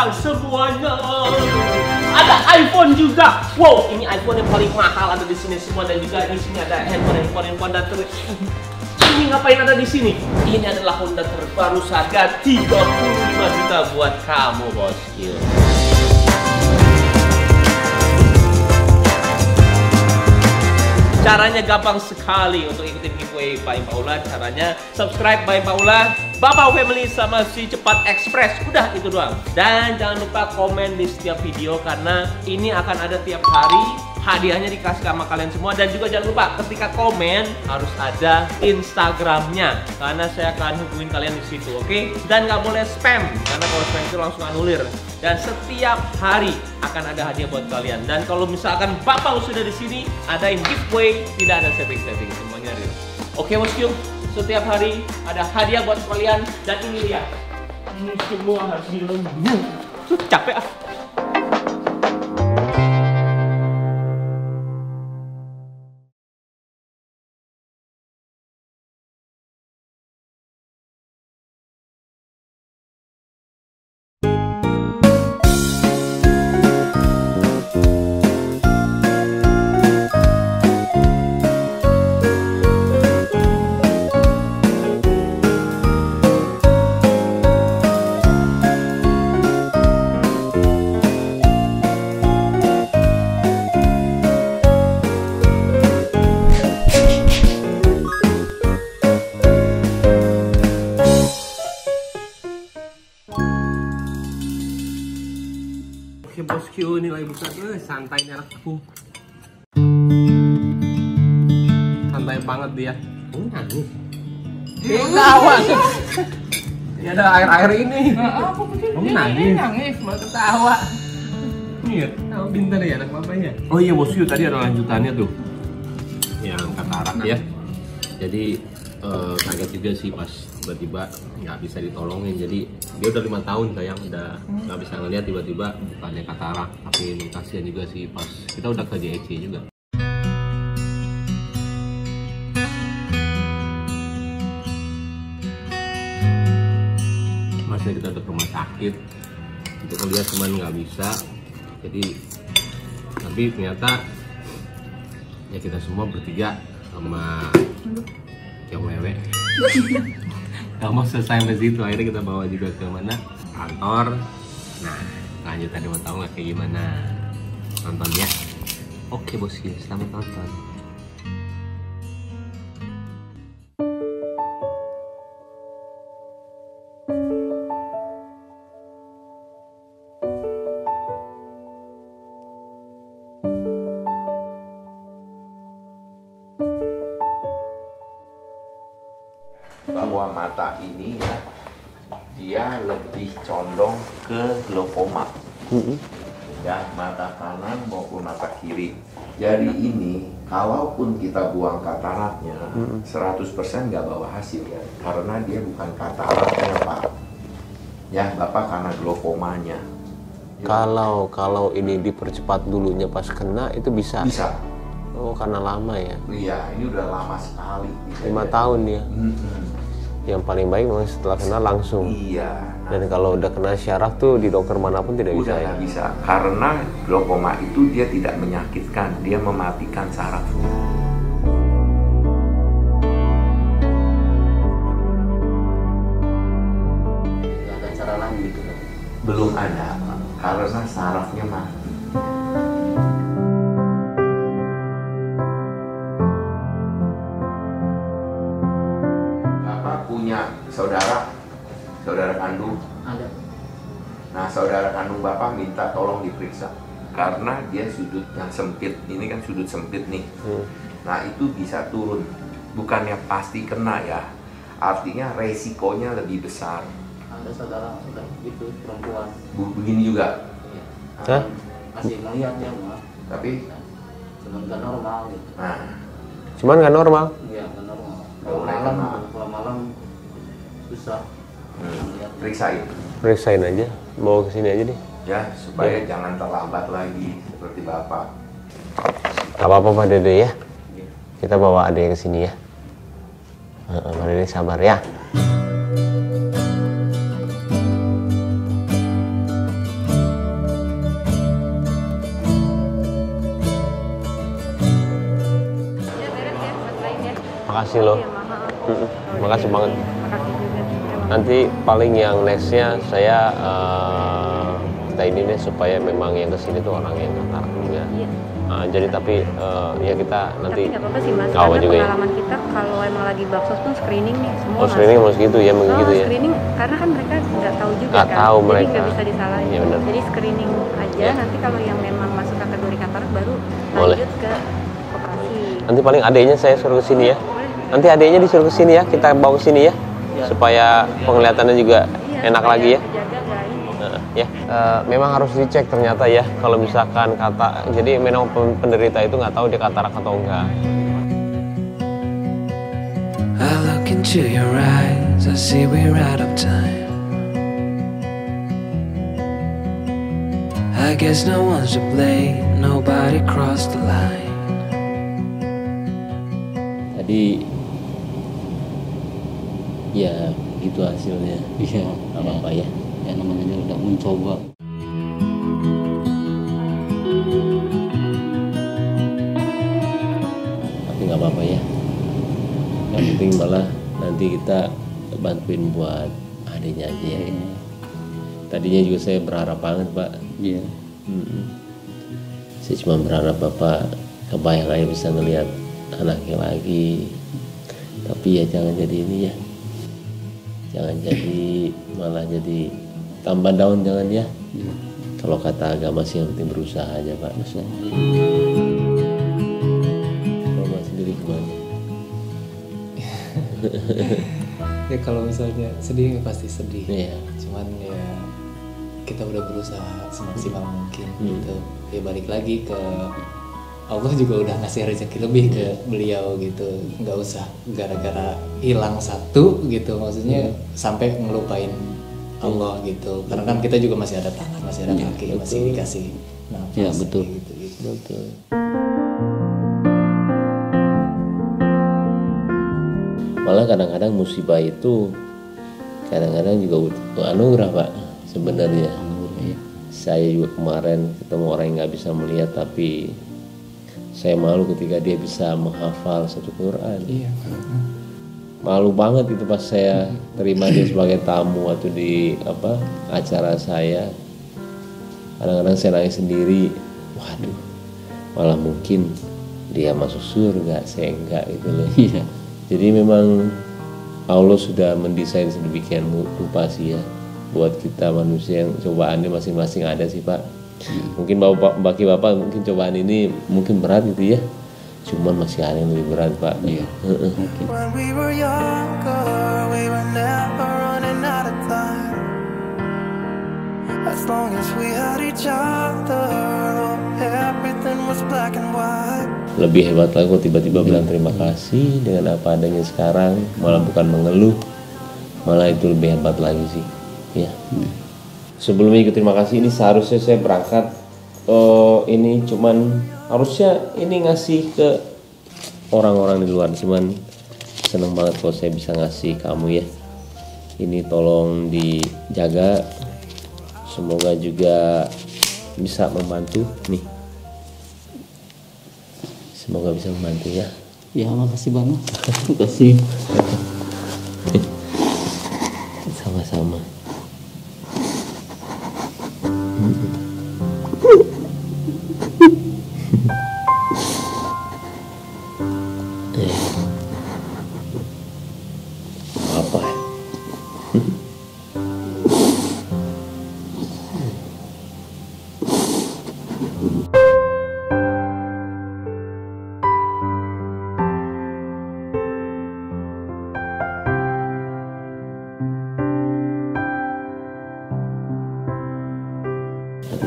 Sekarang semuanya ada iPhone juga. Wow, ini iPhone yang paling mahal ada di sini semua, dan juga di sini ada handphone dan terus. Ini ngapain ada di sini? Ini adalah Honda terbaru harga 35 juta buat kamu, bosku. Caranya gampang sekali untuk ikutin giveaway Baim Paula. Caranya subscribe Baim Paula, Baim Family sama si Cepat Express. Udah itu doang. Dan jangan lupa komen di setiap video karena ini akan ada tiap hari. Hadiahnya dikasih sama kalian semua. Dan juga jangan lupa ketika komen harus ada Instagramnya karena saya akan hubungin kalian di situ, oke? Dan nggak boleh spam karena kalau spam itu langsung anulir. Dan setiap hari akan ada hadiah buat kalian. Dan kalau misalkan Bapak sudah di sini, ada giveaway, tidak ada saving-saving, semuanya real. Oke, bosku, setiap hari ada hadiah buat kalian. Dan ini lihat, ini semua harus dilembut. Capek ah. Bosku, nilai besar tuh santainya anakku. Santai banget dia. Nangis. Dia ketawa. Dia ada air-air ini. Kamu nangis. Nangis malah ketawa. Iya, tahu pintar ya anak bapaknya. Oh iya bosku, tadi ada lanjutannya tuh. Yang kata anak ya. Jadi kaget juga sih pas tiba-tiba nggak bisa ditolongin, jadi dia udah 5 tahun sayang udah nggak bisa ngeliat, tiba-tiba bukannya katarak, tapi kasihan juga sih pas kita udah ke JEC juga. Masnya kita udah ke rumah sakit untuk ngeliat cuman nggak bisa, jadi tapi ternyata ya kita semua bertiga sama yang mewek gak mau selesai sampai situ, akhirnya kita bawa juga ke mana? Kantor. Nah, lanjut tadi mau tahu nggak kayak gimana? Nonton ya. Oke bosku, selamat nonton. Bahwa mata ini ya, dia lebih condong ke glaukoma, ya, mata kanan maupun mata kiri. Jadi ini, kalaupun kita buang kataraknya, 100% nggak bawa hasil ya, karena dia bukan kataraknya Pak. Ya, Bapak karena glaukomanya. Ya. Kalau ini dipercepat dulunya pas kena itu bisa. Bisa. Oh, karena lama ya? Iya, ini udah lama sekali. 5 tahun ya. Yang paling baik memang setelah kena langsung. Iya. Dan kalau udah kena syaraf tuh di dokter manapun tidak bisa. Udah nggak bisa, karena glaukoma itu dia tidak menyakitkan, dia mematikan saraf. Nggak ada cara lain gitu? Belum ada, karena sarafnya mati. Saudara kandung ada. Nah, saudara kandung Bapak minta tolong diperiksa karena dia sudut yang sempit, ini kan sudut sempit nih. Nah, itu bisa turun, bukannya pasti kena ya, artinya resikonya lebih besar. Ada saudara sudah gitu perempuan begini juga ya. Hah? Masih ngeliat ya, tapi cuman nggak normal gitu. Nah, cuman nggak normal? Iya, nggak normal. Kalau malam susah. Periksain aja, bawa ke sini aja deh. Ya, supaya jangan terlambat lagi seperti Bapak. Gak apa-apa Pak Dede ya. Kita bawa adanya ke sini ya. Pak Dede sabar ya. makasih loh. Makasih banget. Nanti paling yang nextnya saya kita ini deh supaya memang yang kesini tuh orang yang tertarik juga. Iya. Jadi tapi ya kita nanti. Tapi nggak apa-apa sih mas. Karena pengalaman kita kalau emang lagi baksos pun screening nih semua. Oh screening harus gitu ya, begitu ya. Screening karena kan mereka nggak tahu juga kan. Nggak tahu mereka. Jadi nggak bisa disalahin. Ya, jadi screening aja. Ya. Nanti kalau yang memang masuk kategori katarak baru lanjut ke operasi. Nanti paling adeknya saya suruh kesini ya. Nanti adeknya disuruh kesini ya. Kita bawa kesini ya. Supaya penglihatannya juga enak lagi ya. Memang harus dicek ternyata ya kalau misalkan kata, jadi memang penderita itu nggak tahu dia katarak atau enggak. I look into your eyes, I see we're out of time. I guess no one's to blame, nobody crossed the line. Tadi ya gitu hasilnya, ya apa-apa ya, ya namanya udah mencoba. Tapi nggak apa-apa ya, yang penting malah nanti kita bantuin buat adiknya aja ya. Tadinya juga saya berharap banget pak, iya. Saya cuma berharap bapak kebayang aja bisa ngelihat anaknya lagi, tapi ya jangan jadi ini ya. Jangan jadi, malah jadi tambah down, jangan ya. Kalau kata agama sih yang penting berusaha aja pak. Kalau mas sendiri gimana? Ya kalau misalnya sedih pasti sedih. Iya. Cuman ya kita udah berusaha semaksimal mungkin gitu. Ya balik lagi ke Allah juga udah ngasih rezeki lebih ke beliau gitu, nggak usah gara-gara hilang satu gitu, maksudnya sampai ngelupain Allah gitu. Karena kan kita juga masih ada tangan, masih ada kaki, masih dikasih nafas gitu. Betul. Malah kadang-kadang musibah itu kadang-kadang juga anugerah pak sebenarnya. Saya juga kemarin ketemu orang yang nggak bisa melihat, tapi saya malu ketika dia bisa menghafal satu Quran. Iya. Malu banget itu pas saya terima dia sebagai tamu atau di apa acara saya. Kadang-kadang saya nangis sendiri. Waduh, malah mungkin dia masuk surga, saya enggak gitu loh. Iya. Jadi memang Allah sudah mendesain sedemikian rupa sih ya buat kita manusia yang cobaannya masing-masing ada sih pak. Mungkin bagi bapak mungkin cobaan ini mungkin berat gitu ya, cuman masih ada yang lebih berat pak. Iya. Lebih hebat lagi kok tiba-tiba bilang terima kasih dengan apa adanya sekarang, malah bukan mengeluh, malah itu lebih hebat lagi sih ya. Sebelumnya ikut terima kasih ini seharusnya saya berangkat, ini cuman harusnya ini ngasih ke orang-orang di luar, cuman seneng banget kalau saya bisa ngasih kamu ya. Ini tolong dijaga, semoga juga bisa membantu nih. Semoga bisa membantu ya. Ya makasih banget. Makasih. Sama-sama.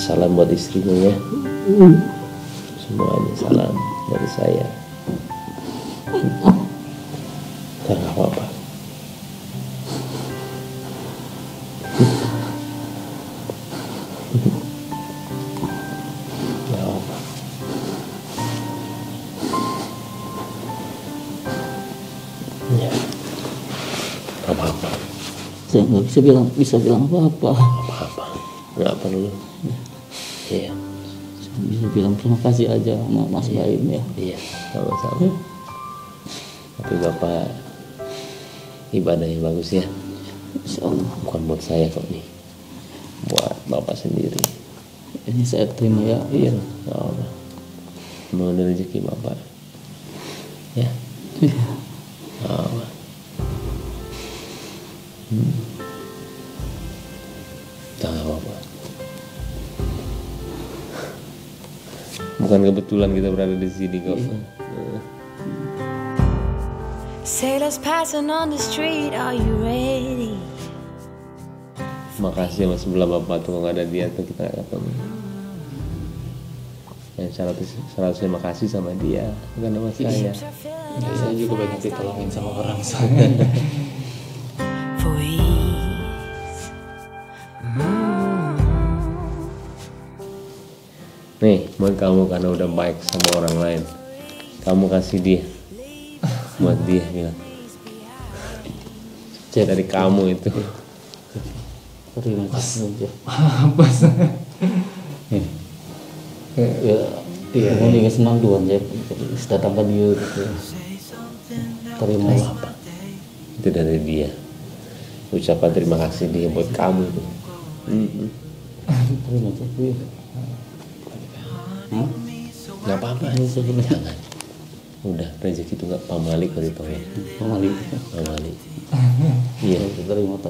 Salam buat istrinya ya, semuanya salam dari saya. Nggak apa-apa. Nggak apa-apa. Ya. Nggak apa-apa. Saya nggak bisa bilang apa-apa. Apa-apa. Nggak perlu. Iya, saya bisa bilang terima kasih aja sama Mas Baim ya. Iya, sama-sama. Tapi Bapak ibadahnya bagus ya. Bukan buat saya kok nih, buat Bapak sendiri. Ini saya terima ya. Iya, mengenai rezeki Bapak. Ya. Iya. Jangan apa-apa. Bukan kebetulan kita berada di sini kok. Sailors passing on the street, are you ready? Makasih sama sebelah Bapak tuh, kalau nggak ada dia tuh kita nggak ketemu. Dan seharusnya makasih sama dia, bukan sama saya. Saya juga banyak ditolongin sama orang sana. Nih, buat kamu karena udah baik sama orang lain, kamu kasih dia. Buat dia bilang dari kamu itu terima kasih aja apa sih ini ya kamu ingin senang duluan ya datangkan dia terima apa itu dari dia ucapan terima kasih dia buat kamu itu terima kasih nggak apa-apa udah rezeki itu nggak pamalik dari Tuhan. Pamalik. Iya.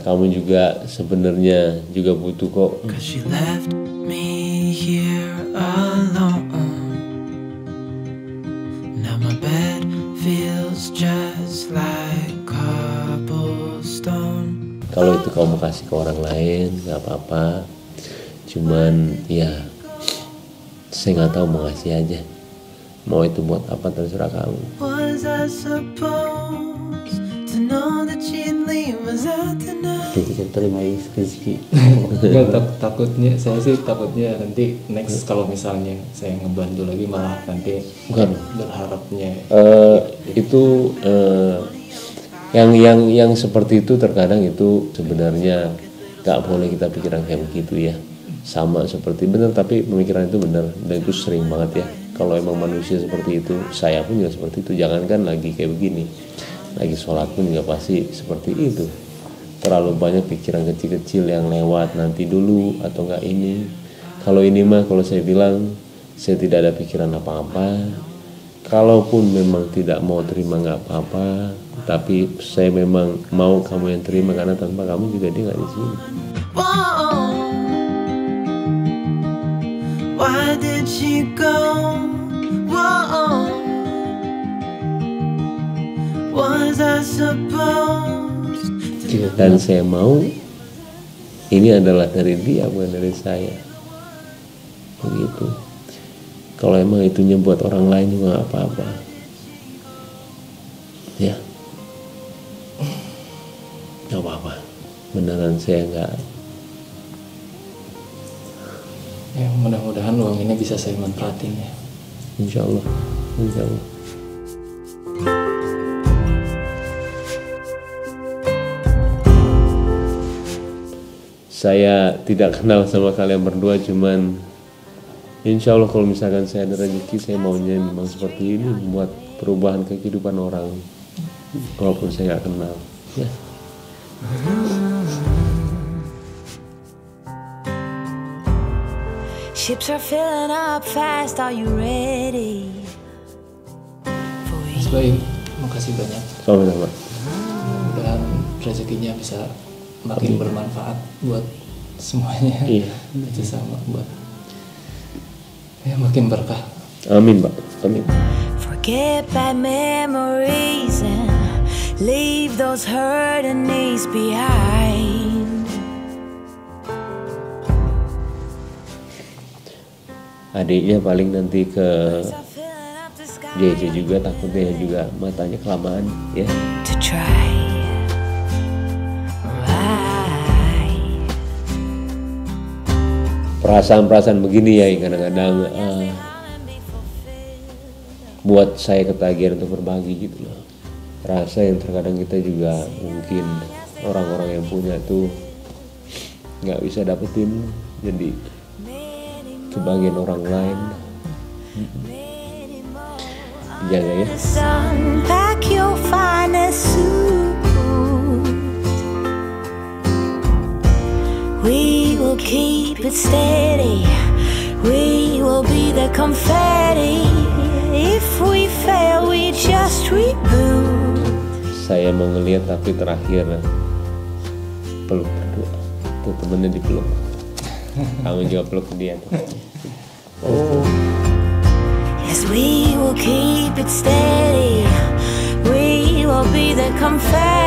Kamu juga sebenarnya juga butuh kok. Kalau itu kamu kasih ke orang lain nggak apa-apa. Cuman ya saya nggak tahu mau ngasih aja. Mau itu buat apa terserah kamu. Terima kasih. Takutnya saya sih takutnya nanti next kalau misalnya saya ngebantu lagi malah nanti bukan berharapnya. Itu yang seperti itu terkadang itu sebenarnya nggak boleh kita pikiran kayak begitu ya. Sama seperti benar tapi pemikiran itu benar dan itu sering banget ya. Kalau emang manusia seperti itu, saya pun juga seperti itu. Jangankan lagi kayak begini, lagi sholat pun juga pasti seperti itu. Terlalu banyak pikiran kecil-kecil yang lewat nanti dulu atau enggak ini. Kalau ini mah, kalau saya bilang, saya tidak ada pikiran apa-apa. Kalaupun memang tidak mau terima nggak apa-apa, tapi saya memang mau kamu yang terima karena tanpa kamu juga dia nggak di sini. Why did she go? Whoa. Was I supposed to... Dan saya mau ini adalah dari dia bukan dari saya. Begitu. Kalau emang itunya buat orang lain juga apa-apa. Ya. Gak apa-apa. Beneran saya nggak. Ya, mudah-mudahan uang ini bisa saya manfaatin ya. Insya Allah, insya Allah. Saya tidak kenal sama kalian berdua, cuman insya Allah kalau misalkan saya ada rezeki, saya maunya memang seperti ini, membuat perubahan ke kehidupan orang, walaupun saya nggak kenal. Ya. Ships are filling up fast. Are you ready? Mas Baim, makasih banyak. Sama-sama. Mudah-mudahan rezekinya bisa makin bermanfaat buat semuanya. Iya. Jadi sama buat ya makin berkah. Amin, Pak. Amin. Forget bad memories and leave those hurting days behind. Adiknya paling nanti ke JEC juga, takutnya juga matanya kelamaan ya. Perasaan-perasaan begini ya kadang-kadang buat saya ketagihan untuk berbagi gitu loh. Rasa yang terkadang kita juga mungkin orang-orang yang punya tuh nggak bisa dapetin, jadi kebagian orang lain. Jaga ya. like your finest suit. We will keep it steady. We will be the confetti. If we fail, we just reboot. Saya mau ngeliat tapi terakhir peluk berdua. Tuh temennya dipeluk. Kamu juga peluk dia tuh. Oh. Yes, we will keep it steady. We will be the confetti.